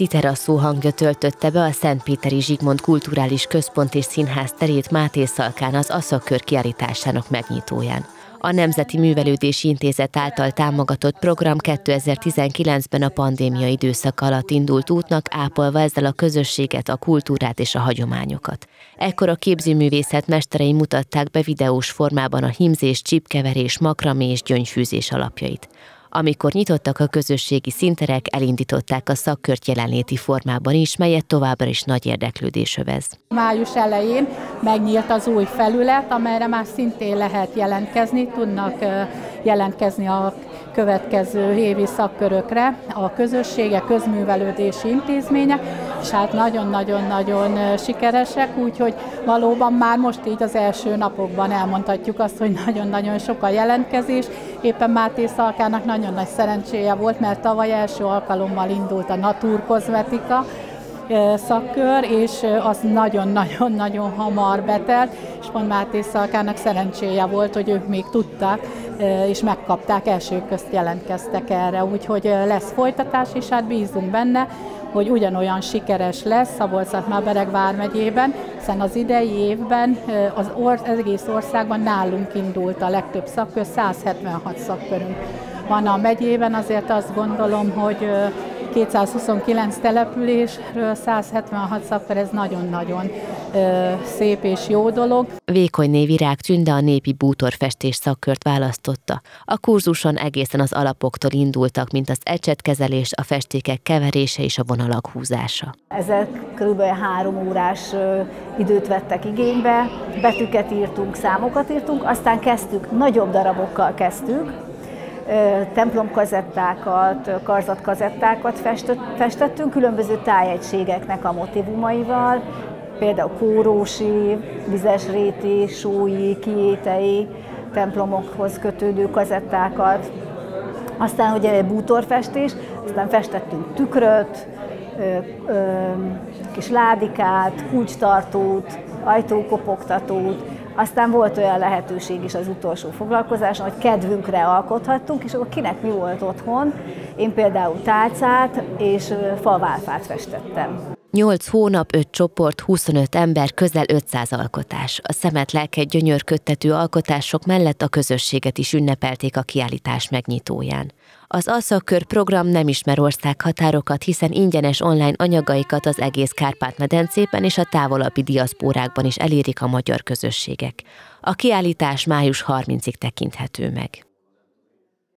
citeraszú hangja töltötte be a Szentpétery Zsigmond Kulturális Központ és Színház terét Mátészalkán az Aszakör kiállításának megnyitóján. A Nemzeti Művelődési Intézet által támogatott program 2019-ben a pandémia időszak alatt indult útnak, ápolva ezzel a közösséget, a kultúrát és a hagyományokat. Ekkor a képzőművészet mesterei mutatták be videós formában a hímzés, csipkeverés, makramé és gyöngyfűzés alapjait. Amikor nyitottak a közösségi színterek, elindították a szakkört jelenléti formában is, melyet továbbra is nagy érdeklődés övez. Május elején megnyílt az új felület, amelyre már szintén lehet jelentkezni, tudnak jelentkezni a következő évi szakkörökre a közösségek, közművelődési intézmények, és hát nagyon-nagyon-nagyon sikeresek, úgyhogy valóban már most így az első napokban elmondhatjuk azt, hogy nagyon-nagyon sok a jelentkezés. Éppen Mátészalkának nagyon nagy szerencséje volt, mert tavaly első alkalommal indult a Natúrkozmetika szakkör, és az nagyon-nagyon-nagyon hamar betelt, és pont Mátészalkának szerencséje volt, hogy ők még tudták, és megkapták, elsők közt jelentkeztek erre, úgyhogy lesz folytatás, és hát bízunk benne, hogy ugyanolyan sikeres lesz Szabolcs-Szatmár-Bereg vármegyében, hiszen az idei évben az egész országban nálunk indult a legtöbb szakkör, 176 szakkörünk van a megyében, azért azt gondolom, hogy 229 településről 176 szakkör, ez nagyon-nagyon szép és jó dolog. Vékony névirág tünde a népi bútorfestés szakkört választotta. A kurzuson egészen az alapoktól indultak, mint az ecsetkezelés, a festékek keverése és a vonalak húzása. Ezek kb. 3 órás időt vettek igénybe, betűket írtunk, számokat írtunk, aztán kezdtük, nagyobb darabokkal kezdtük, templomkazettákat, karszatkazettákat festettünk különböző tájegységeknek a motivumaival, például kórósi, vizesréti, sói, kiétei, templomokhoz kötődő kazettákat, aztán ugye bútorfestés, aztán festettünk tükröt, kis ládikát, kulcstartót, ajtókopogtatót. Aztán volt olyan lehetőség is az utolsó foglalkozáson, hogy kedvünkre alkothattunk, és akkor kinek mi volt otthon. Én például tálcát és falválfát festettem. 8 hónap, 5 csoport, 25 ember, közel 500 alkotás. A szemet lelket gyönyörködtető alkotások mellett a közösséget is ünnepelték a kiállítás megnyitóján. Az Aszakör program nem ismer országhatárokat, hiszen ingyenes online anyagaikat az egész Kárpát-medencében és a távolabbi diaszpórákban is elérik a magyar közösségek. A kiállítás május 30-ig tekinthető meg.